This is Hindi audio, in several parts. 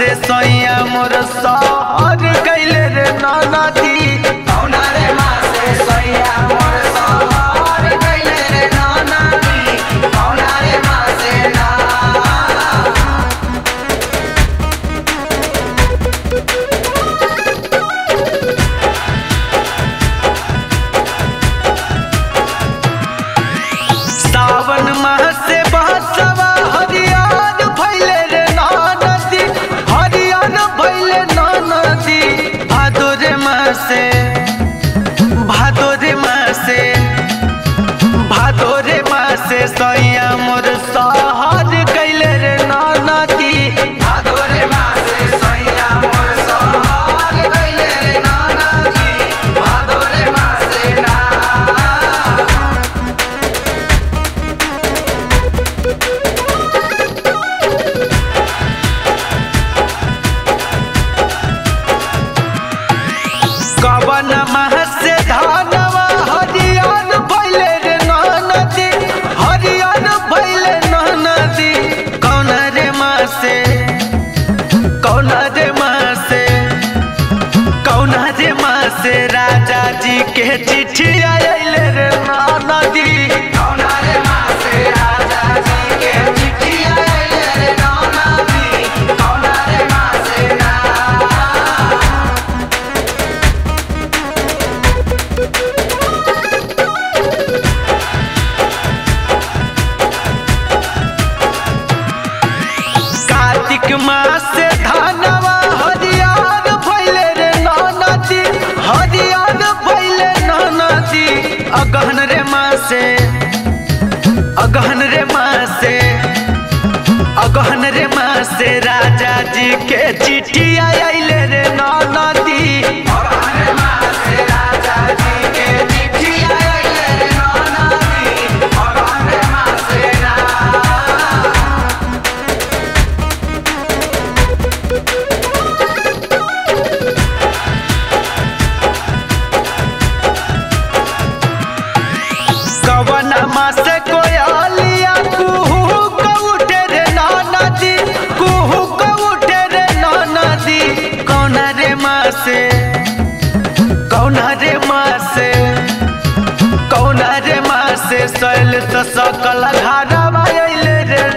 से सैया मोर सहर कैले रे नाना जी कौना रे माँ से सैया मोर सहर कैले रे नाना जी कौना रे माँ से ना सावन माह से बहसवा हरियान फैले रे नाना जी हरियान फैले नाना जी भादोरे माह से सैया मोर सहर कैले रे नाना जी भादोरे माह से सैया मोर सहर कैले रे नाना जी भादोरे माह से ना कवन माह से धानवा हरियान भैले रे नाना जी हरियान भैले नाना जी कौना रे माँ से राजा जी के चिट्ठी आइले रे नाना जी कौना रे माँ से राजा जी के चिट्ठी आइले रे नाना जी कौना रे माँ से ना कार्तिक मास से धानवा हरियान भैले रे नाना जी हरियान भैले नाना जी अगहन रे मास से राजा जी के चिट्ठी आइले रे नाना जी अगहन रे मास से राजा जी के चिट्ठी आइले रे नाना जी अगहन रे मास से ना कवन मास कोयलिया कुहू कौटे रे नाना जी कुहू कौटे रे नाना जी कौना रे माँ से सैल तो सकल घरवा आइले रे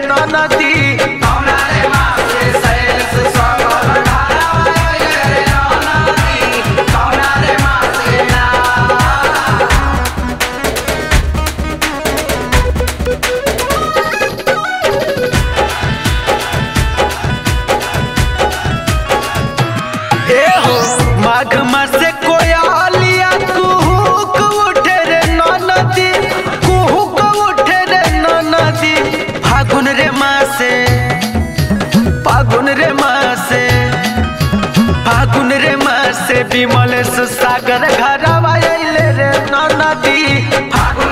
नाना जी कौना रे माँ से सैल तो सकल घरवा आइले रे नाना जी कौना रे माँ से ना माघ मास कोयलिया कुहुक उठे रे नाना जी कुहुक उठे रे नाना जी फागुन रे मास से विमलेश सागर घरवा आइले रे नाना जी।